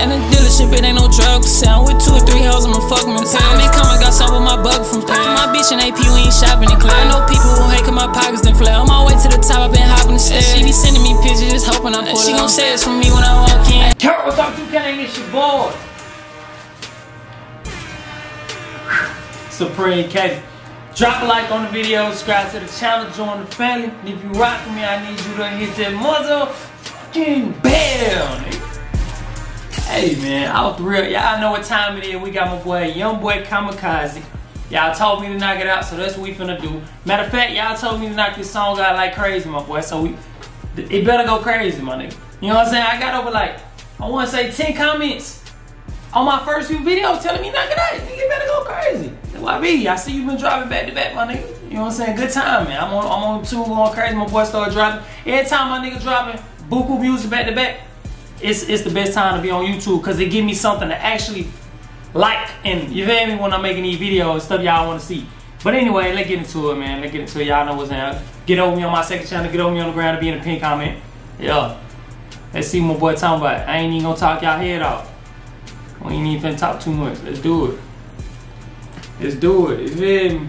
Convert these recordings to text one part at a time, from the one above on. in the dealership, it ain't no drug for sale. With 2 or 3 hoes, I'ma fuck them in town. They come and got some with my bug from town. My bitch in AP, we ain't shopping in clown. I know people who hate cause my pockets done flare. On my way to the top, I been hopping the stairs. She be sending me pictures, just hoping I pull. She gon' say it's from me when I walk in. Yo, what's up, 2K? It's your boy Supreme K. Drop a like on the video, subscribe to the channel, join the family. And if you rock with me, I need you to hit that motherfucking bell, nigga. Hey man, I was real. Y'all know what time it is. We got my boy Youngboy Kamikaze. Y'all told me to knock it out, so that's what we finna do. Matter of fact, y'all told me to knock this song out like crazy, my boy. So it better go crazy, my nigga. You know what I'm saying? I got over like, I wanna say 10 comments on my first few videos telling me knock it out. Nigga, it better go crazy. YB, I see you been dropping back to back, my nigga. You know what I'm saying? Good time, man. I'm on two going crazy. My boy started dropping. Every time my nigga dropping buku music back to back, it's the best time to be on YouTube because it give me something to actually like, and you feel me, when I'm making these videos, stuff y'all want to see. But anyway, let's get into it, man. Let's get into it. Y'all know what's up. Get over me on my second channel. Get over me on the ground and be in the pin comment. Yeah. Let's see what my boy talking about. I ain't even gonna talk y'all head off. We ain't even finna talk too much. Let's do it. Let's do it, you feel me?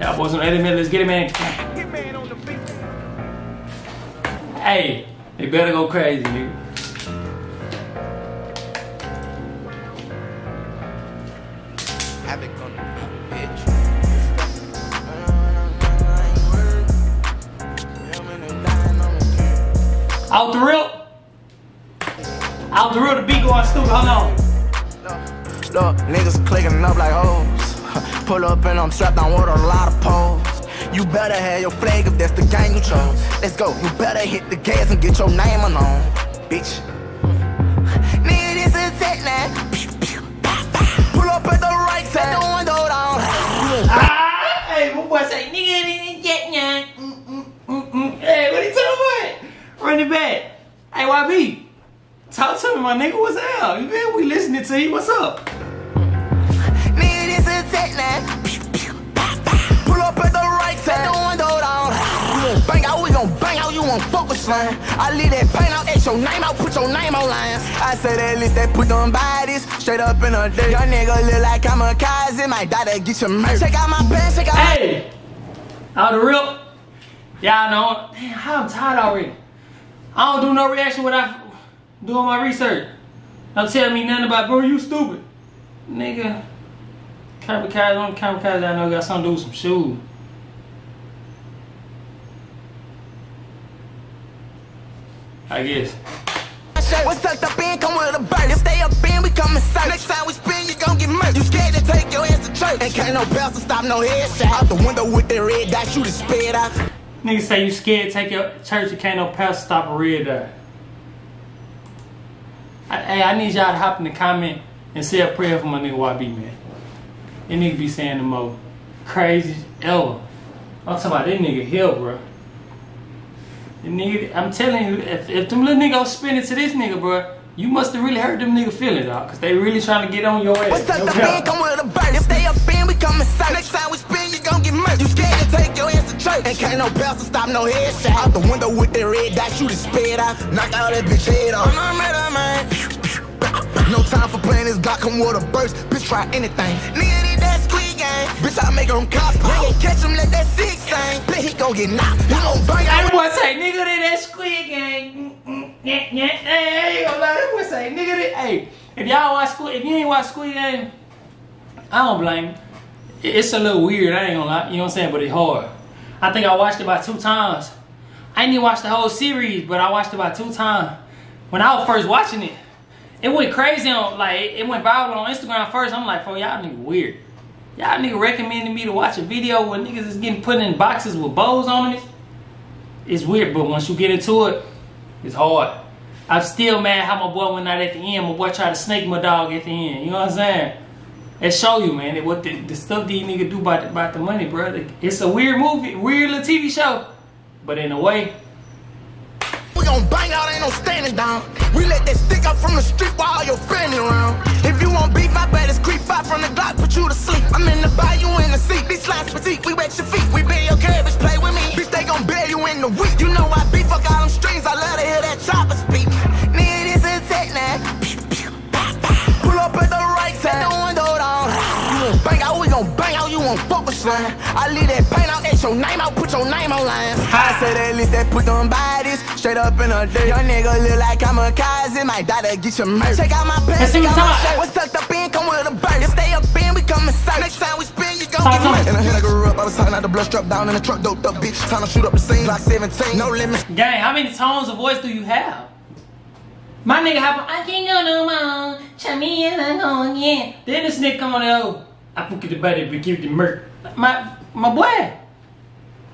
Y'all boys on the edit, man, let's get it, man. Hey, they better go crazy, nigga. Have it on the bitch. Out the real? Out the real, the beat going stupid, hold on. Look, niggas clicking up like hoes. Pull up and I'm strapped down with a lot of poles. You better have your flag if that's the game you chose. Let's go, you better hit the gas and get your name on, bitch. Nigga, this is tech now. Pull up at the right side, the window down. Hey, what boy say? Nigga, this is tech now. Hey, what he talking about? Run it back. Hey, YB, talk to me, my nigga. What's up? You been? We listening to you. What's up? Pull up at the right side, the window down. Bang out, we gon' bang out, you won't focus line. I leave that pain out, that's your name out, put your name on lines. I say that list, they put them bodies straight up in a day. Your nigga look like I'm a Kamikaze, my daughter get your murder. Check out my pants, check out. Hey! Out the real? Y'all know, damn, I'm tired already. I don't do no reaction without doing my research. Don't tell me nothing about, bro, you stupid. Nigga. Kamikaze, only Kamikaze I know got something to do with some shoes. I guess. What's up in, come with a bird. Stay up in, we come inside. Next time we spin, you gon' get murdered. You scared to take your ass to church. Ain't can't no bells to stop no headshot. Out the window with that red dot, shoot it spit out. Niggas say you scared to take your church, you can't no bells to stop a red dot. Hey, I need y'all to hop in the comment and say a prayer for my nigga YB, man. That nigga be saying the most crazy ever. I'm talking about that nigga here, bro. That nigga, I'm telling you, if them little niggas spin it to this nigga, bro, you must have really hurt them nigga feelings, dog, cause they really trying to get on your ass. What's up, the man come with a bird. If they up in, we come inside. Next time we spin, you gon' get murdered. You scared to take your ass to church. Ain't can't no bells to stop no headshot. Out the window with that red dot, shoot it spit out. Knock all that bitch head off. I'm man. No time for playing this Glock, come with a burst. Bitch, try anything. Nigga, did that squeak game. Bitch, I make him cop. Nigga, catch him, let that sick thing. Play, he gon' get knocked. He gon' bang out. That boy say, nigga, did that squeak game. Hey, that boy say, nigga, did. Hey, if y'all watch Squeak, if you ain't watch Squeak Game, I don't blame you. It's a little weird, I ain't gonna lie. You know what I'm saying? But it's hard. I think I watched it about 2 times. I didn't even watch the whole series, but I watched it about 2 times. When I was first watching it, it went crazy on, like, it went viral on Instagram first. I'm like, bro, y'all nigga weird. Y'all nigga recommended me to watch a video where niggas is getting put in boxes with bows on it. It's weird, but once you get into it, it's hard. I'm still mad how my boy went out at the end. My boy tried to snake my dog at the end. You know what I'm saying? It show you, man, that what the stuff these niggas do about the money, bro. It's a weird movie, weird little TV show. But in a way, we gon' bang out, ain't no standing down. We let that stick up from the street while all your family around. If you want beef, I bet it's creep. 5 from the Glock, put you to sleep. I'm in the bayou, you in the seat. These slimes petite, we wet your feet. We bury your cabbage, play with me. Bitch, they gon' bury you in the week. You know I beat, fuck all them strings. I love to hear that chopper speak. Nigga, this is tech now. baseline. I leave that pain out, that's your name out, put your name on line. I said at least they put them bodies straight up in a dirt. Your nigga look like I'm a cousin, my daughter get your murder. Check out my pants, check out my shirt. What's tucked up in, come with a bird. If stay up in, we come inside. Next time we spin, you gon' get murdered. And I hit a girl up, I was talking out the blood, drop down in the truck, doped up, bitch. Time to shoot up the scene, like 17, no limit. Gang, how many tones of voice do you have? My nigga hop on, I can't go no more, Chami and I go again. Then this nigga come on the old, I put the buddy, we give the murk. My boy.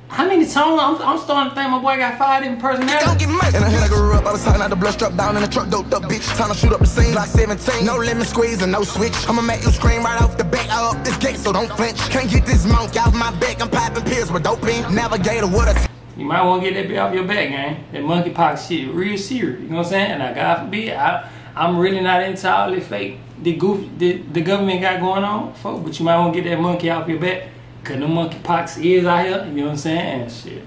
How many songs? I'm starting to think my boy got fired in personality. Don't get murked. And I head I grew up, I was talking out the blood, drop down in the truck, doped up, bitch. Time to shoot up the scene, like 17, no lemon squeeze and no switch. I'ma make you scream right off the back, I up this gate, so don't flinch. Can't get this monk out my back, I'm popping pills with doping. Navigator with a... You might want to get that bit off your back, gang. That monkeypox shit real serious, you know what I'm saying? And I, God forbid, I'm really not into all this fake, the government got going on, folk, but you might want to get that monkey off your back, because the monkeypox is out here, you know what I'm saying? And shit.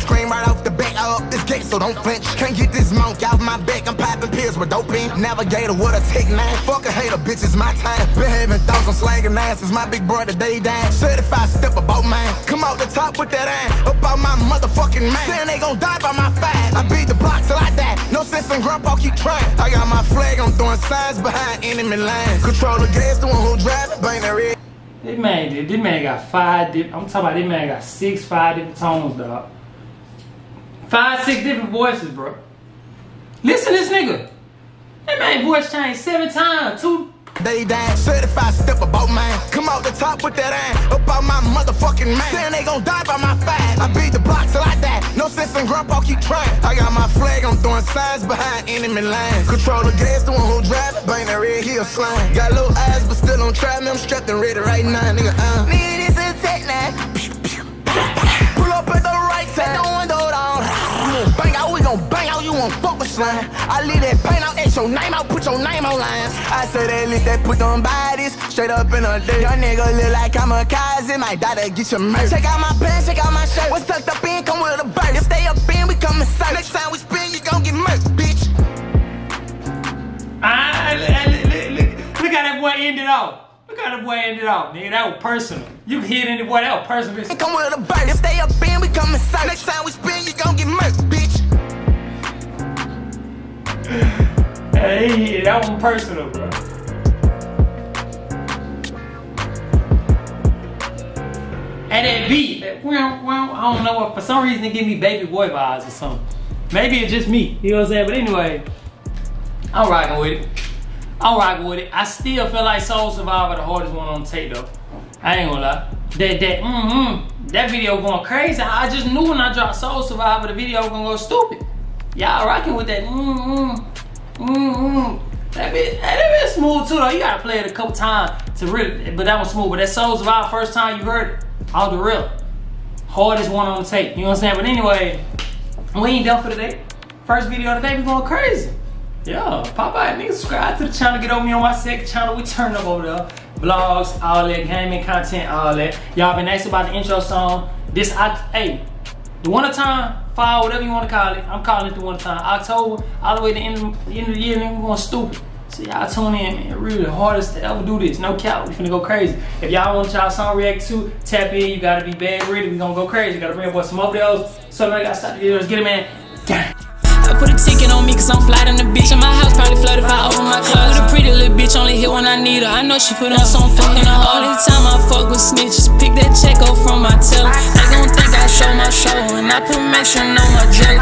Scream right off the back, I up this gate, so don't flinch. Can't get this monk out my back, I'm popping pills with doping. Navigator, what a tech nine. Fuck a hater, bitch, it's my time. Been having thoughts on slanging ass since my big brother day died. 35 step about mine. Come out the top with that ass. Up out my motherfucking mind. Saying they gon' die by my five. I beat the block till I die. No sense in grandpa, keep trying. I got my flag, I'm throwing signs behind enemy lines. Control the gas, the one who drive it, bang that red. This man got I'm talking about this man got 6, 5 different tones, dog. 5, 6 different voices, bro. Listen to this nigga. That man voice changed 7 times. 2. They died, certified step about mine. Come out the top with that iron. Up out my motherfucking mind. Saying they gon' die by my five. I beat the block till I die. No sense in grandpa, keep trying. I got my flag, I'm throwing signs behind enemy lines. Control the gas, the one who drive it. Bang that red heel slime. Got little eyes, but still on try me. I'm strapped and ready right now, nigga. Nigga, this is tech now. Pull up at the right side. Don't bang out, you won't fuck with slime. I leave that pain out, that's your name out, put your name on lines. I said at least they put them bodies straight up in a dirt. Your nigga look like I'm a cousin, my daughter get your murder. Check out my pants, check out my shirt. What's tucked up in, come with a bird. If stay up in, we come inside. Next time we spin, you gon' get murked, bitch. Look how that boy ended off. Look how that boy ended off, nigga. That was personal. You can hit any boy, that was personal, bitch. Come with a bird. If stay up in, we come inside. Next time we spin, you gon' get murked, bitch. Hey, that one personal, bro. And that beat, I don't know, for some reason it give me Baby Boy vibes or something. Maybe it's just me, you know what I'm saying? But anyway, I'm rocking with it. I'm rocking with it. I still feel like Soul Survivor the hardest one on tape though. I ain't gonna lie. That video going crazy. I just knew when I dropped Soul Survivor, the video was gonna go stupid. Y'all rocking with that that bit smooth too though. You gotta play it a couple times to really, but that was smooth. But that Soul Survivor, first time you heard it, all the real hardest one on the tape, you know what I'm saying? But anyway, we ain't done for today. First video of the day, we going crazy. Yeah, pop out, nigga, subscribe to the channel, get over me on my second channel, we turn up over there. Vlogs, all that, gaming content, all that. Y'all been asking about the intro song. Hey, the winter time, fall, whatever you want to call it. I'm calling it the winter time. October, all the way to the end of the year, nigga, we're going stupid. So y'all tune in, man. Really, hardest to ever do this. No cap, we finna go crazy. If y'all want y'all song react to, tap in. You gotta be bad ready. We gonna go crazy. You gotta bring up some updates. So I gotta stop the videos. Get it, man. Damn. I put a ticket on me cause I'm fly than the bitch. And my house probably flooded if I open my closet. With a pretty little bitch, only hit when I need her. I know she put on some fucking her. All the time I fuck with snitches. Pick that check off from my teller. They gon' think I show my show. And I put mention on my jelly.